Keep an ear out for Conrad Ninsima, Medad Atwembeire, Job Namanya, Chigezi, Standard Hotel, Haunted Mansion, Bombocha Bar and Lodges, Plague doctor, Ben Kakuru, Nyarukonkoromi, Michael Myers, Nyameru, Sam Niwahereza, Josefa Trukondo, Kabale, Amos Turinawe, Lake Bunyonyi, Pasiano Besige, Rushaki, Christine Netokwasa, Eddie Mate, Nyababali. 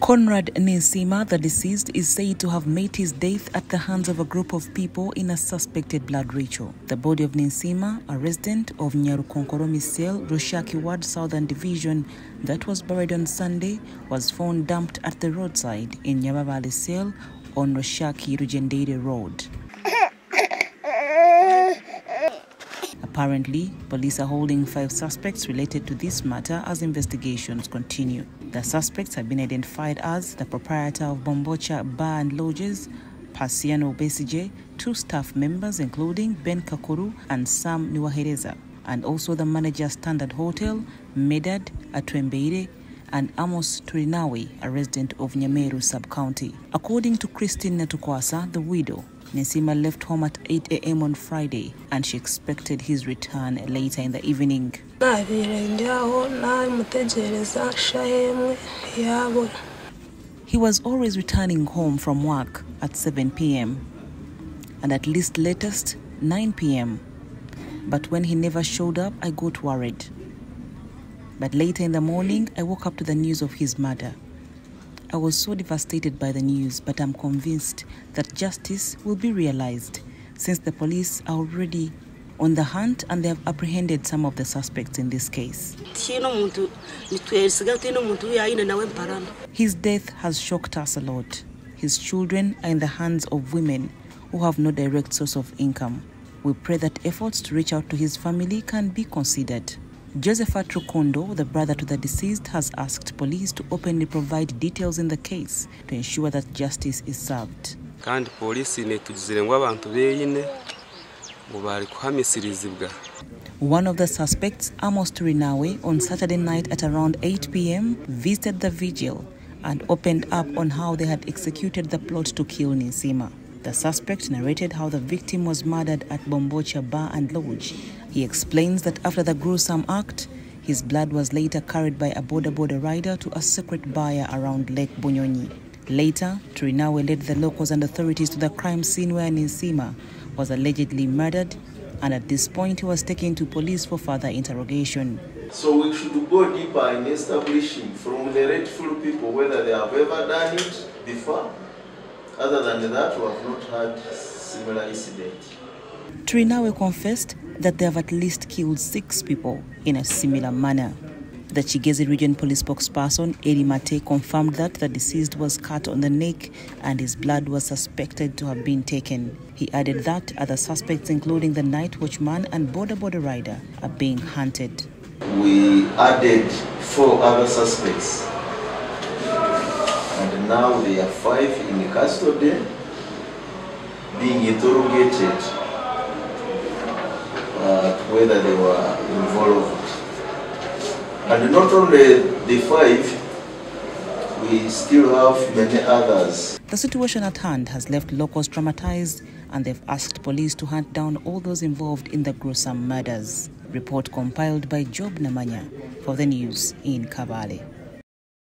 Conrad Ninsima, the deceased, is said to have met his death at the hands of a group of people in a suspected blood ritual. The body of Ninsima, a resident of Nyarukonkoromi cell, Rushaki Ward, Southern Division, that was buried on Sunday, was found dumped at the roadside in Nyababali cell on Rushaki-Rugendere Road. Apparently, police are holding 5 suspects related to this matter as investigations continue. The suspects have been identified as the proprietor of Bombocha Bar and Lodges, Pasiano Besige, 2 staff members including Ben Kakuru and Sam Niwahereza, and also the manager Standard Hotel, Medad Atwembeire, and Amos Turinawe, a resident of Nyameru sub-county. According to Christine Netokwasa, the widow, Ninsima left home at 8 a.m. on Friday, and she expected his return later in the evening. He was always returning home from work at 7 p.m. and at latest 9 p.m. But when he never showed up, I got worried. But later in the morning, I woke up to the news of his murder. I was so devastated by the news, but I'm convinced that justice will be realized since the police are already on the hunt and they have apprehended some of the suspects in this case. His death has shocked us a lot. His children are in the hands of women who have no direct source of income. We pray that efforts to reach out to his family can be considered. Josefa Trukondo, the brother to the deceased, has asked police to openly provide details in the case to ensure that justice is served. One of the suspects, Amos Turinawe, on Saturday night at around 8 p.m., visited the vigil and opened up on how they had executed the plot to kill Ninsima. The suspect narrated how the victim was murdered at Bombocha Bar and Lodge. He explains that after the gruesome act, his blood was later carried by a boda-boda rider to a secret buyer around Lake Bunyonyi. Later, Turinawe led the locals and authorities to the crime scene where Ninsima was allegedly murdered, and at this point he was taken to police for further interrogation. So we should go deeper in establishing from the rightful people whether they have ever done it before. Other than that, we have not had similar incidents. Turinawe confessed that they have at least killed 6 people in a similar manner. The Chigezi region police spokesperson, Eddie Mate, confirmed that the deceased was cut on the neck and his blood was suspected to have been taken. He added that other suspects, including the night watchman and boda-boda rider, are being hunted. We added 4 other suspects, and now there are 5 in custody being interrogated. Whether they were involved. And not only the 5, we still have many others. The situation at hand has left locals traumatized, and they've asked police to hunt down all those involved in the gruesome murders. Report compiled by Job Namanya for the news in Kabale.